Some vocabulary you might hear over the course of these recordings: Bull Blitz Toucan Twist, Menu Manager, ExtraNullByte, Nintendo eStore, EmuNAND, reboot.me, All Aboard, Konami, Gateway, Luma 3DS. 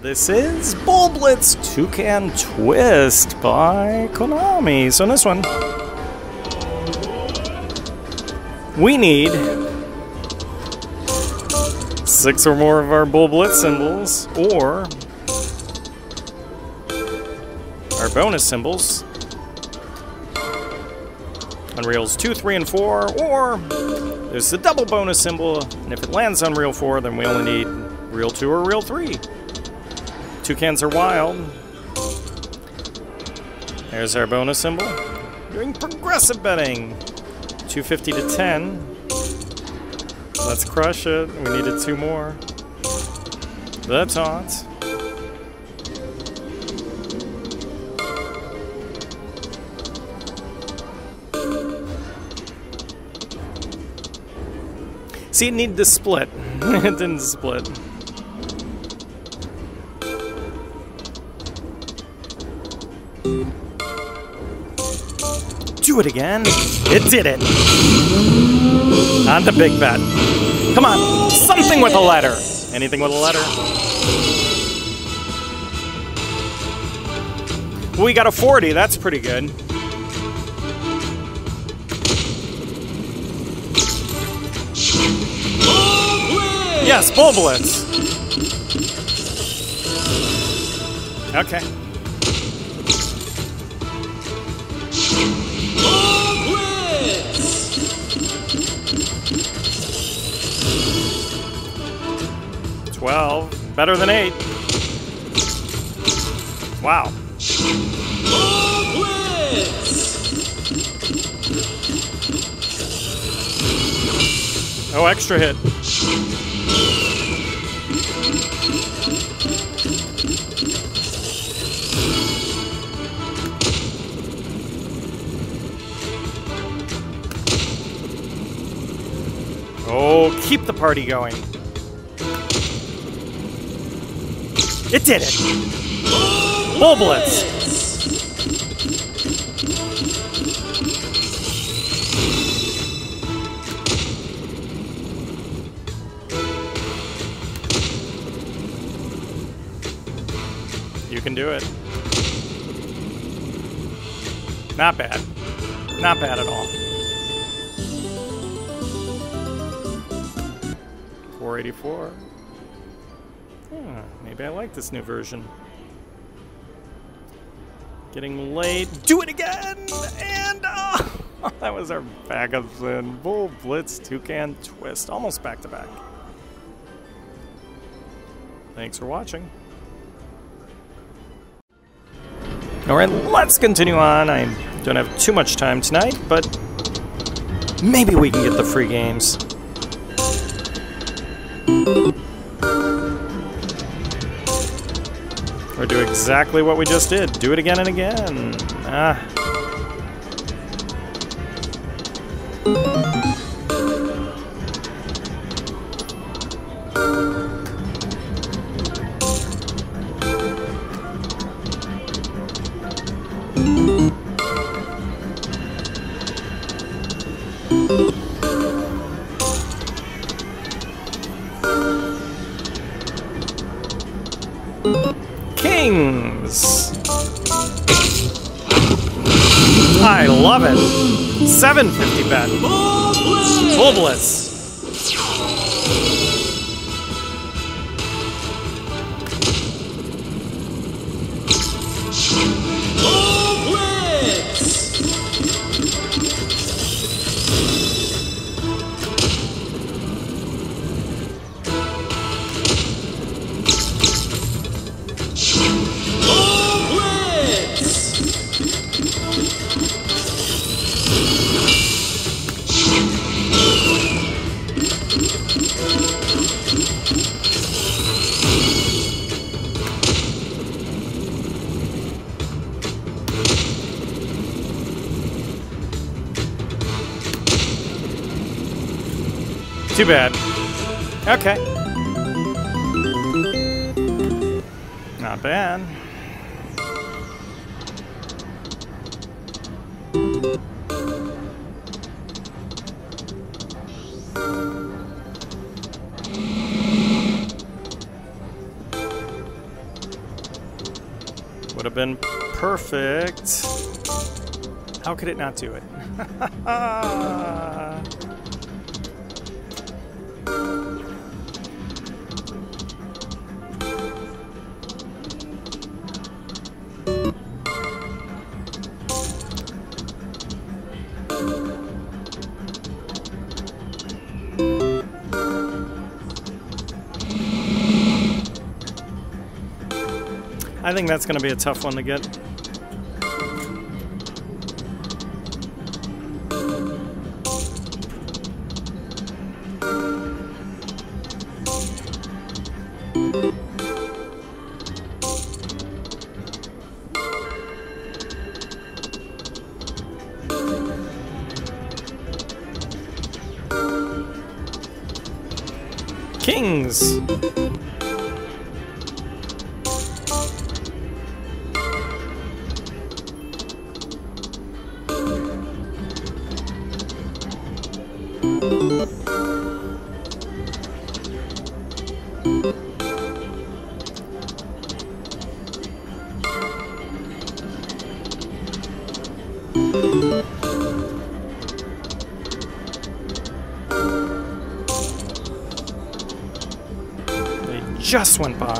This is Bull Blitz Toucan Twist by Konami. So in this one, we need 6 or more of our Bull Blitz symbols, or our bonus symbols on reels 2, 3, and 4, or there's the double bonus symbol, and if it lands on reel 4, then we only need reel 2 or reel 3. Toucans are wild. There's our bonus symbol. Doing progressive betting. 250 to 10. Let's crush it. We needed 2 more. The taunt. See, it needed to split. It didn't split. Do it again. It did it. On the big bet. Come on, something with a letter. Anything with a letter. We got a 40, that's pretty good. Yes, Bull Blitz. Okay. Well, better than 8. Wow. Oh, extra hit. Oh, keep the party going. It did it! Bull Blitz! You can do it. Not bad. Not bad at all. 484. Yeah, maybe I like this new version. Getting late. Do it again! And that was our backup sin. Bull Blitz Toucan Twist. Almost back to back. Thanks for watching. Alright, let's continue on. I don't have too much time tonight, but maybe we can get the free games. Or do exactly what we just did. Do it again and again. Kings! I love it! 750 bet! Bull Blitz! Too bad. Okay. Not bad. have been perfect. How could it not do it? I think that's going to be a tough one to get. Kings! Just went by.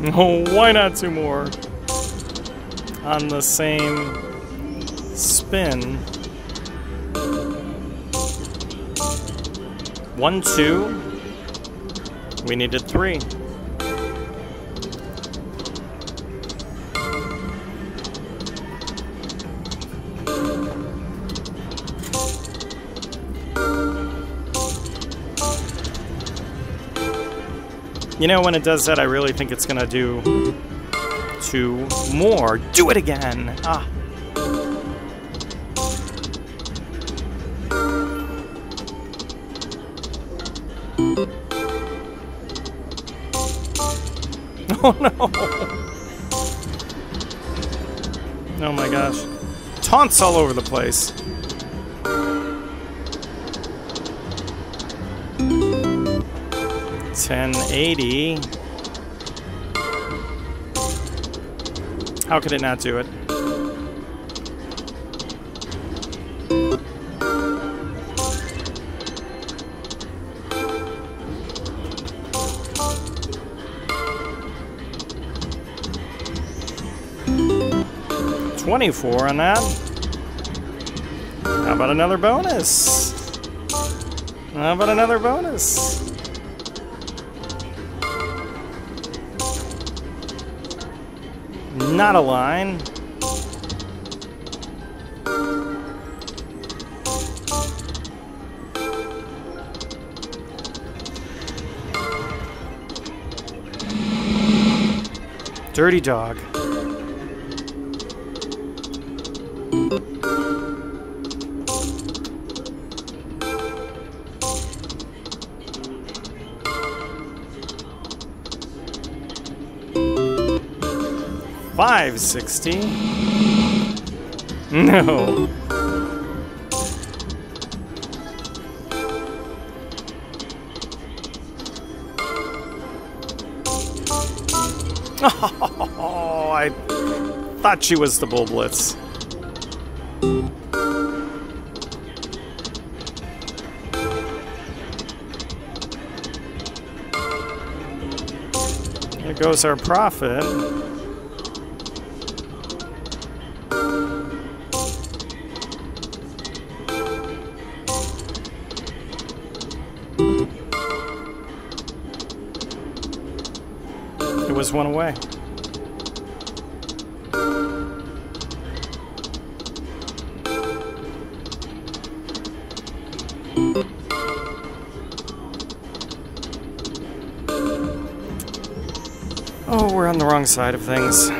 No, why not two more? On the same spin. 1, 2. We needed 3. You know, when it does that, I really think it's gonna do 2 more. Do it again. Ah. Oh no. Oh my gosh. Taunts all over the place. $10.80. How could it not do it? $24 on that. How about another bonus? How about another bonus? Not a line. Dirty dog. $5.60. No. Oh, I thought she was the Bull Blitz. There goes our profit. It was 1 away. Oh, we're on the wrong side of things.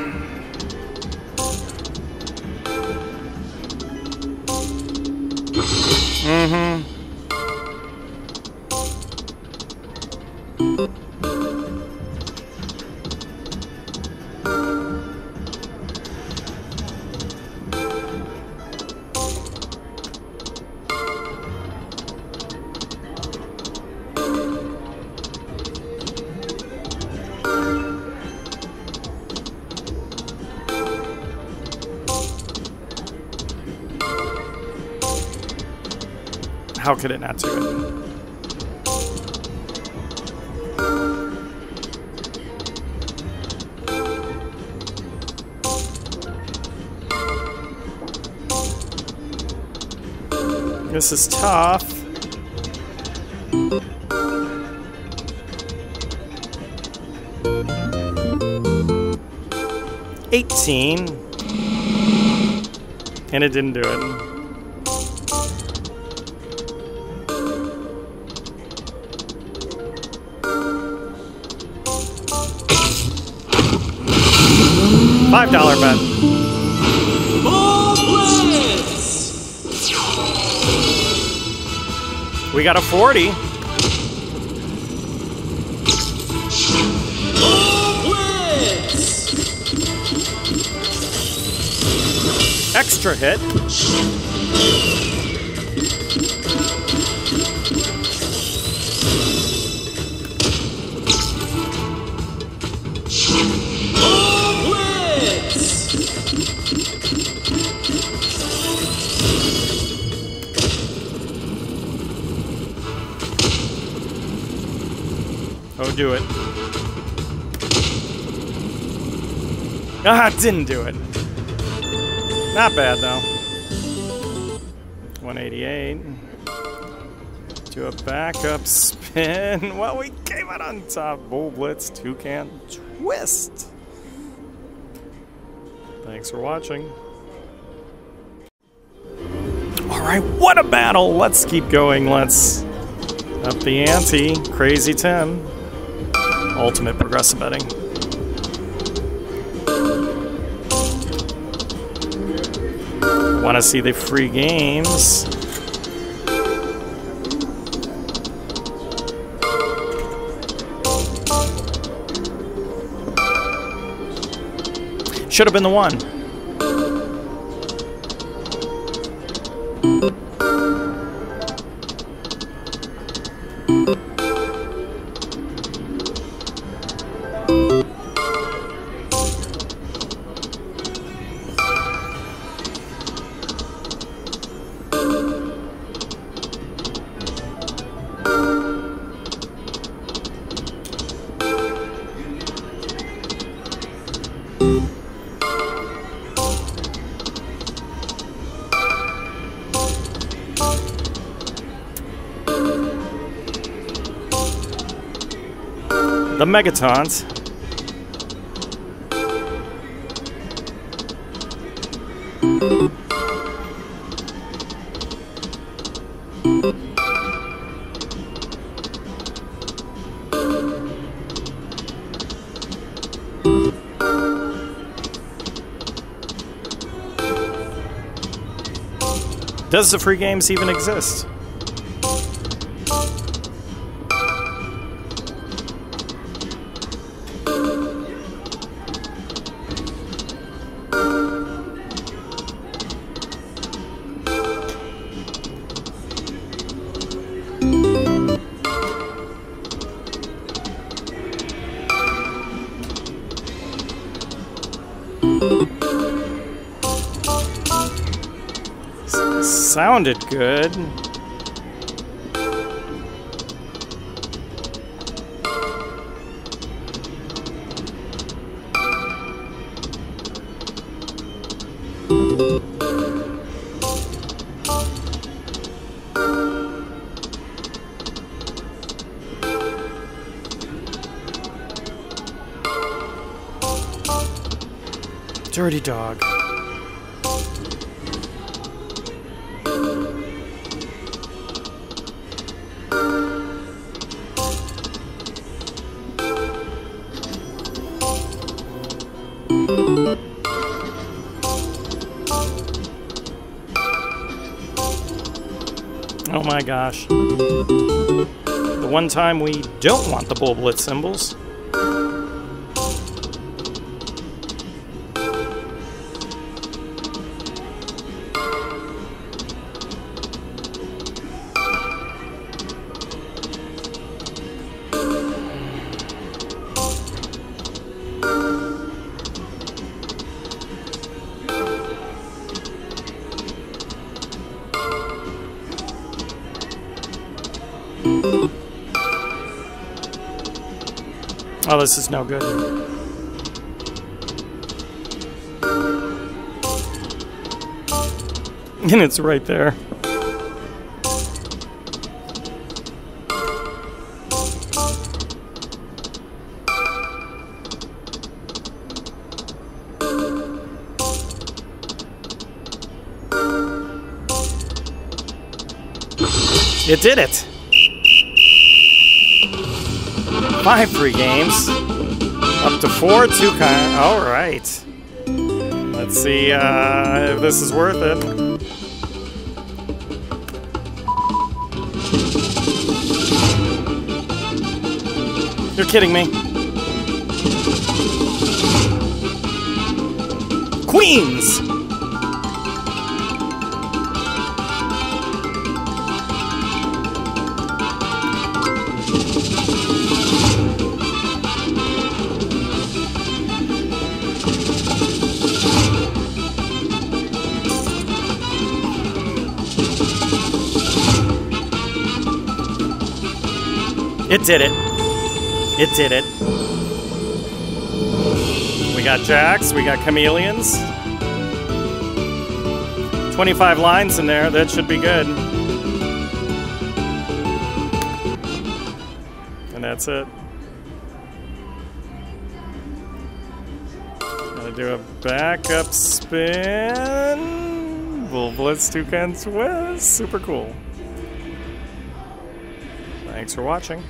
How could it not do it? This is tough. $18. And it didn't do it. $5 bet. Bull Blitz! We got a 40. Bull Blitz! Extra hit. Do it. Ah, didn't do it. Not bad though. 188. Do a backup spin. Well, we came out on top. Bull Blitz Toucan Twist. Thanks for watching. All right, what a battle. Let's keep going. Let's up the ante. Crazy Tim. Ultimate progressive betting. Want to see the free games? Should have been the one. The Megatons. Does the free games even exist? Sounded good. Dirty dog. Oh my gosh. The one time we don't want the Bull Blitz symbols. Oh, this is no good. And it's right there. It did it! 5 free games, up to 4 toucan. All right, let's see if this is worth it. You're kidding me. Queens. It did it. It did it. We got jacks, we got chameleons. 25 lines in there, that should be good. And that's it. Gonna do a backup spin. Bull Blitz Toucan Twist, super cool. Thanks for watching.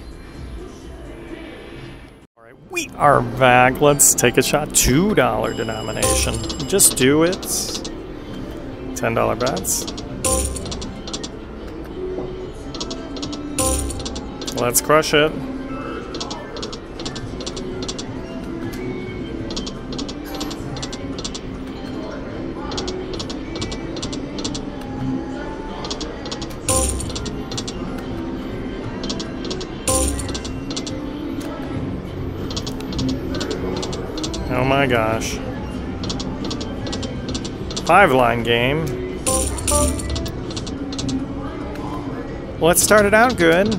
We are back. Let's take a shot. $2 denomination. Just do it. $10 bets. Let's crush it. Oh my gosh. 5-line game. Well, it started out good.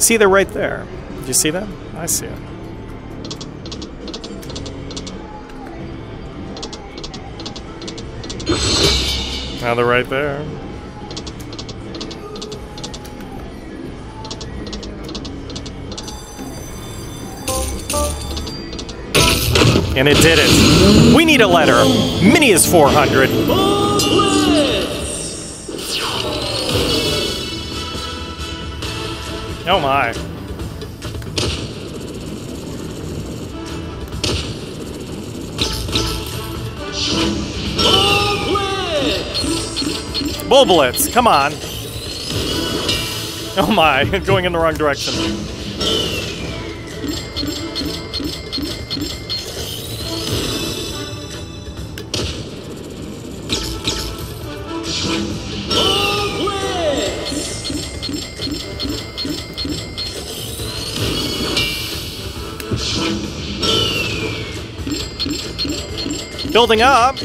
See, they're right there. Do you see them? I see it. Now they're right there. And it did it. We need a letter. Mini is 400. Oh my. Bull Blitz, come on. Oh my, going in the wrong direction. Building up.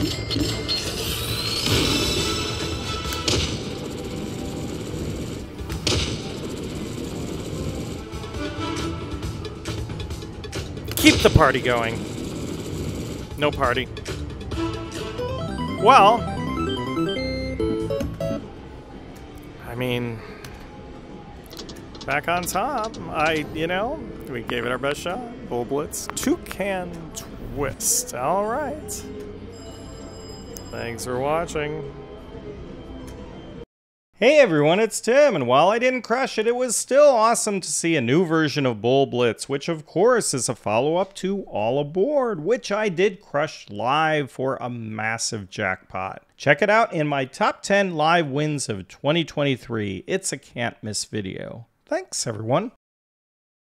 Keep the party going. No party. Well, I mean, back on top. We gave it our best shot. Bull Blitz Toucan Twist. All right. Thanks for watching. Hey everyone, it's Tim, and while I didn't crush it, it was still awesome to see a new version of Bull Blitz, which of course is a follow-up to All Aboard, which I did crush live for a massive jackpot. Check it out in my top 10 live wins of 2023. It's a can't miss video. Thanks everyone.